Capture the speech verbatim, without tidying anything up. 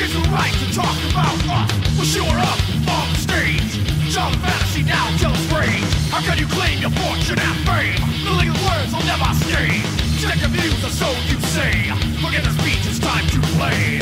It's the right to talk about us. We'll sure up on the stage. Some fantasy now tells rage. How can you claim your fortune and fame? Million words will never stay. Check the views, or so you say. Forget the speech, it's time to play.